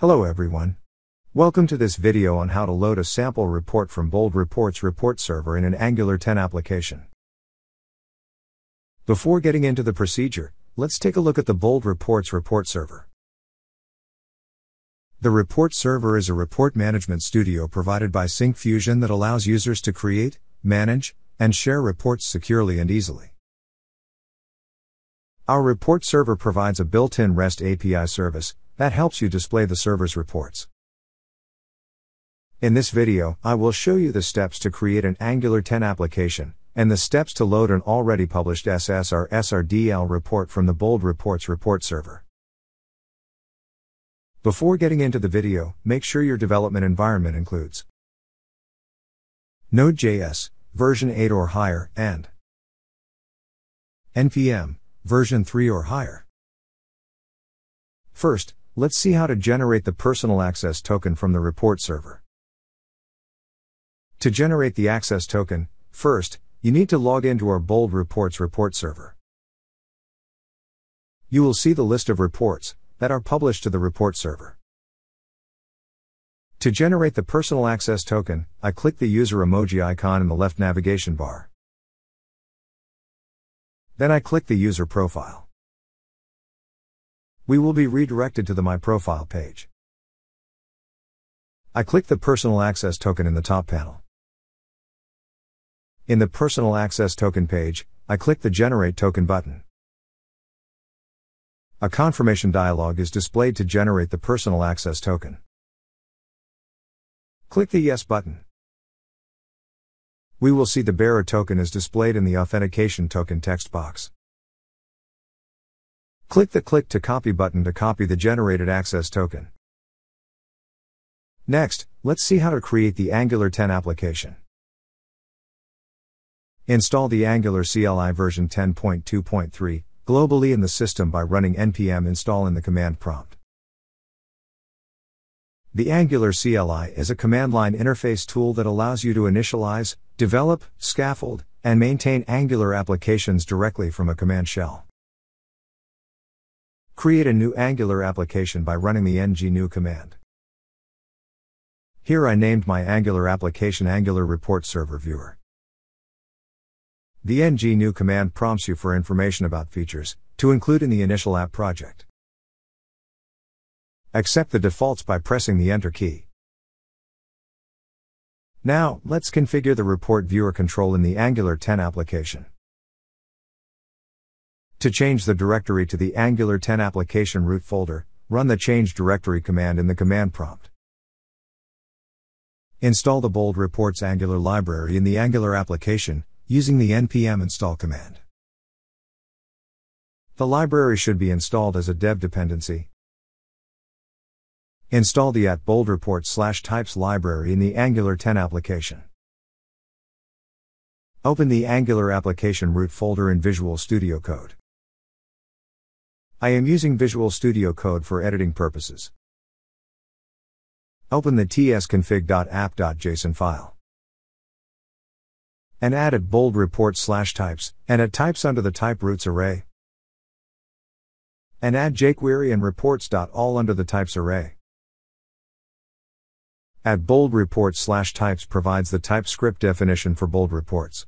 Hello everyone. Welcome to this video on how to load a sample report from Bold Reports Report Server in an Angular 10 application. Before getting into the procedure, let's take a look at the Bold Reports Report Server. The Report Server is a report management studio provided by Syncfusion that allows users to create, manage, and share reports securely and easily. Our Report Server provides a built-in REST API service that helps you display the server's reports. In this video, I will show you the steps to create an Angular 10 application, and the steps to load an already published SSRS RDL report from the Bold Reports Report Server. Before getting into the video, make sure your development environment includes Node.js, version 8 or higher, and NPM, version 3 or higher. First, let's see how to generate the personal access token from the report server. To generate the access token, first, you need to log into our Bold Reports report server. You will see the list of reports that are published to the report server. To generate the personal access token, I click the user emoji icon in the left navigation bar. Then I click the user profile. We will be redirected to the My Profile page. I click the Personal Access Token in the top panel. In the Personal Access Token page, I click the Generate Token button. A confirmation dialog is displayed to generate the Personal Access Token. Click the Yes button. We will see the bearer token is displayed in the Authentication Token text box. Click the Click to Copy button to copy the generated access token. Next, let's see how to create the Angular 10 application. Install the Angular CLI version 10.2.3 globally in the system by running npm install in the command prompt. The Angular CLI is a command line interface tool that allows you to initialize, develop, scaffold, and maintain Angular applications directly from a command shell. Create a new Angular application by running the ng-new command. Here I named my Angular application Angular Report Server Viewer. The ng-new command prompts you for information about features to include in the initial app project. Accept the defaults by pressing the Enter key. Now, let's configure the Report Viewer control in the Angular 10 application. To change the directory to the Angular 10 application root folder, run the change directory command in the command prompt. Install the Bold Reports Angular library in the Angular application, using the npm install command. The library should be installed as a dev dependency. Install the @BoldReports/types library in the Angular 10 application. Open the Angular application root folder in Visual Studio Code. I am using Visual Studio Code for editing purposes. Open the tsconfig.app.json file. And add @BoldReports/types, and @types under the type roots array. And add jQuery and reports.all under the types array. @BoldReports/types provides the TypeScript definition for bold reports.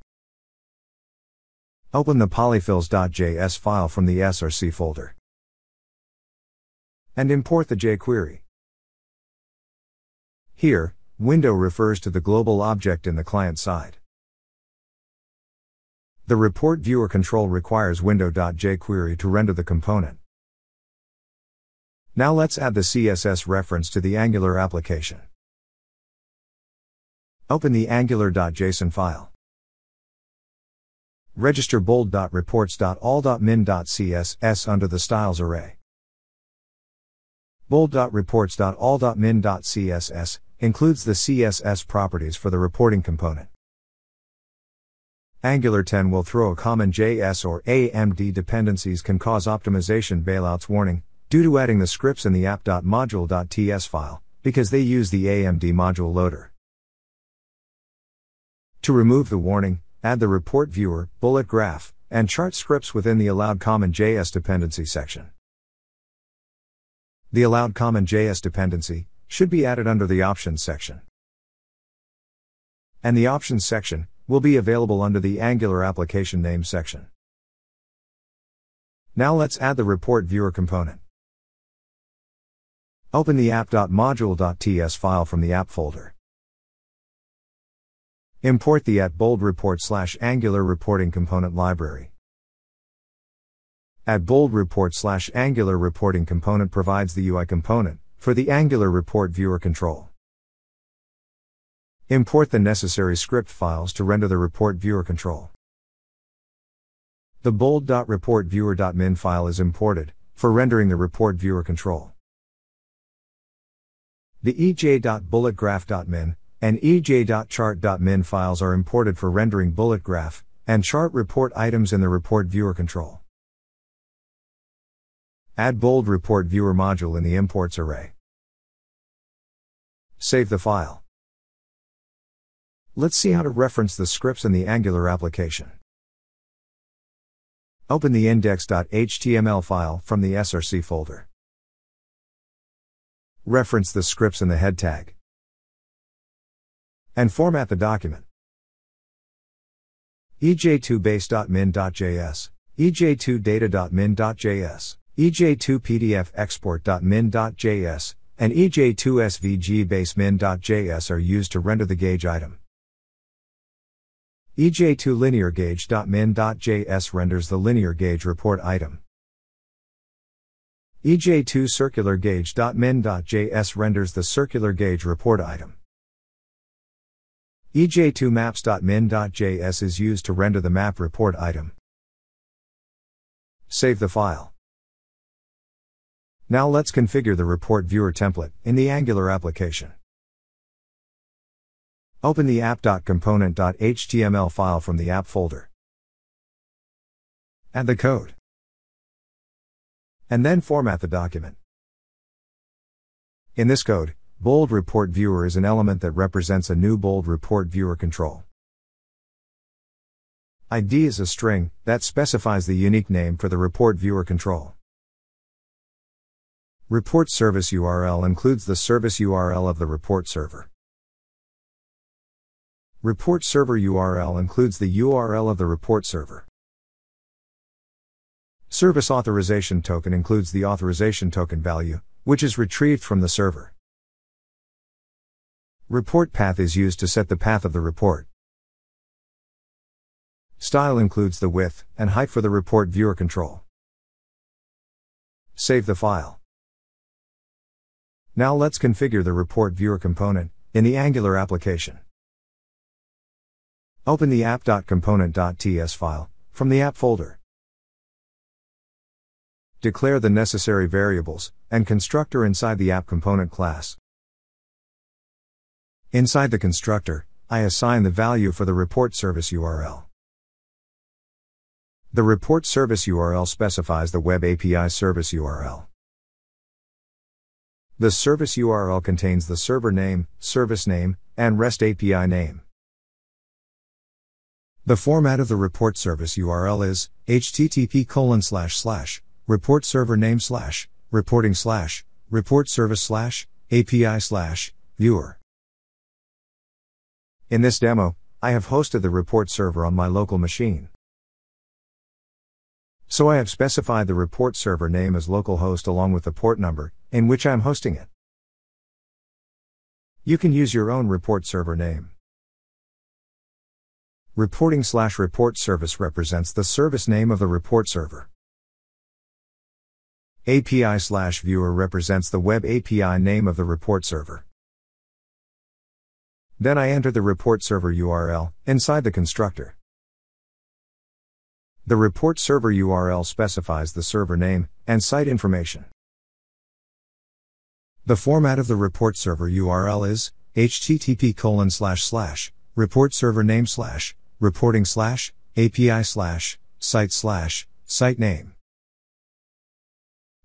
Open the polyfills.js file from the SRC folder. And import the jQuery. Here, window refers to the global object in the client side. The report viewer control requires window.jQuery to render the component. Now let's add the CSS reference to the Angular application. Open the angular.json file. Register bold.reports.all.min.css under the styles array. Bold.reports.all.min.css includes the CSS properties for the reporting component. Angular 10 will throw a CommonJS or AMD dependencies can cause optimization bailouts warning, due to adding the scripts in the app.module.ts file, because they use the AMD module loader. To remove the warning, add the report viewer, bullet graph, and chart scripts within the allowed CommonJS dependency section. The allowed CommonJS dependency should be added under the Options section. And the Options section will be available under the Angular Application Name section. Now let's add the Report Viewer component. Open the app.module.ts file from the app folder. Import the @BoldReport/AngularReporting component library. @BoldReport/AngularReporting component provides the UI component for the Angular Report Viewer control. Import the necessary script files to render the Report Viewer control. The bold.reportviewer.min file is imported for rendering the Report Viewer control. The ej.bulletgraph.min and ej.chart.min files are imported for rendering bullet graph and chart report items in the Report Viewer control. Add BoldReportViewerModule in the imports array. Save the file. Let's see how to reference the scripts in the Angular application. Open the index.html file from the SRC folder. Reference the scripts in the head tag. And format the document. ej2-base.min.js, ej2-data.min.js, ej2pdfexport.min.js, and ej2svgbase.min.js are used to render the gauge item. ej2lineargauge.min.js renders the linear gauge report item. ej2circulargauge.min.js renders the circular gauge report item. ej2maps.min.js is used to render the map report item. Save the file. Now let's configure the Report Viewer template in the Angular application. Open the app.component.html file from the app folder. Add the code. And then format the document. In this code, Bold Report Viewer is an element that represents a new Bold Report Viewer control. ID is a string that specifies the unique name for the Report Viewer control. Report Service URL includes the service URL of the Report Server. Report Server URL includes the URL of the Report Server. Service Authorization Token includes the authorization token value, which is retrieved from the server. Report path is used to set the path of the report. Style includes the width and height for the Report Viewer control. Save the file. Now let's configure the Report Viewer component in the Angular application. Open the app.component.ts file from the app folder. Declare the necessary variables and constructor inside the app component class. Inside the constructor, I assign the value for the report service URL. The report service URL specifies the Web API service URL. The service URL contains the server name, service name, and REST API name. The format of the report service URL is http://reportservername/reporting/reportservice/api/viewer. In this demo, I have hosted the report server on my local machine. So I have specified the report server name as localhost along with the port number in which I am hosting it. You can use your own report server name. Reporting/report service represents the service name of the report server. API/viewer represents the web API name of the report server. Then I enter the report server URL inside the constructor. The report server URL specifies the server name and site information. The format of the report server URL is http://reportservername/reporting/api/site/site name.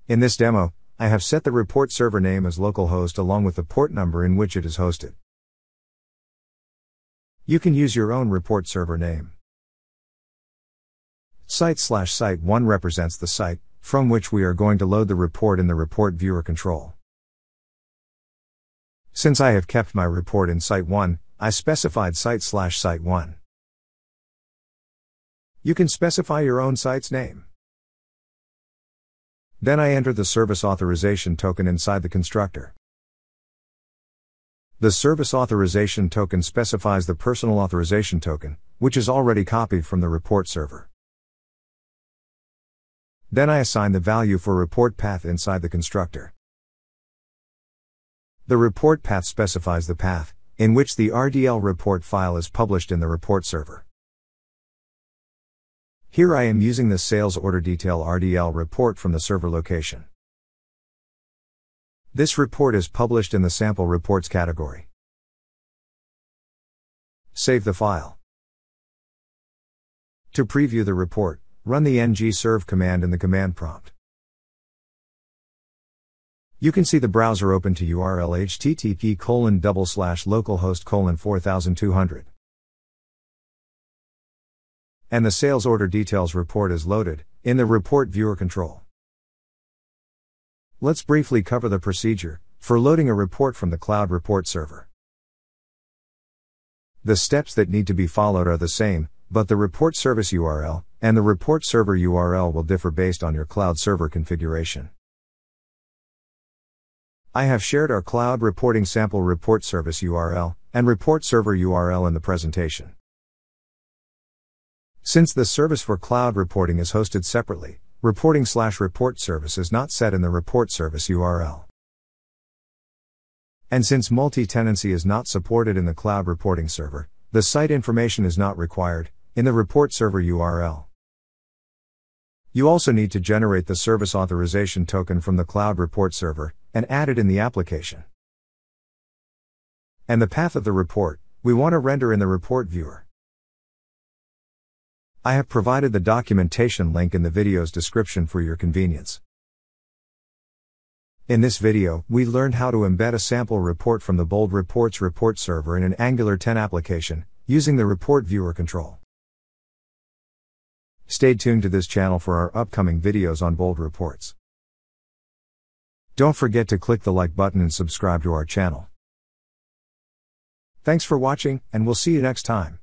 In this demo, I have set the report server name as localhost along with the port number in which it is hosted. You can use your own report server name. Site/site1 represents the site from which we are going to load the report in the report viewer control. Since I have kept my report in site1, I specified site/site1. You can specify your own site's name. Then I enter the service authorization token inside the constructor. The service authorization token specifies the personal authorization token, which is already copied from the report server. Then I assign the value for report path inside the constructor. The report path specifies the path in which the RDL report file is published in the report server. Here I am using the sales order detail RDL report from the server location. This report is published in the sample reports category. Save the file. To preview the report, run the ng-serve command in the command prompt. You can see the browser open to URL http://localhost:/4200. And the sales order details report is loaded in the report viewer control. Let's briefly cover the procedure for loading a report from the cloud report server. The steps that need to be followed are the same, but the report service URL and the report server URL will differ based on your cloud server configuration. I have shared our cloud reporting sample report service URL and report server URL in the presentation. Since the service for cloud reporting is hosted separately, reporting/report service is not set in the report service URL. And since multi-tenancy is not supported in the cloud reporting server, the site information is not required in the report server URL. You also need to generate the service authorization token from the cloud report server and add it in the application. And the path of the report, we want to render in the report viewer. I have provided the documentation link in the video's description for your convenience. In this video, we learned how to embed a sample report from the Bold Reports report server in an Angular 10 application, using the report viewer control. Stay tuned to this channel for our upcoming videos on Bold Reports. Don't forget to click the like button and subscribe to our channel. Thanks for watching, and we'll see you next time.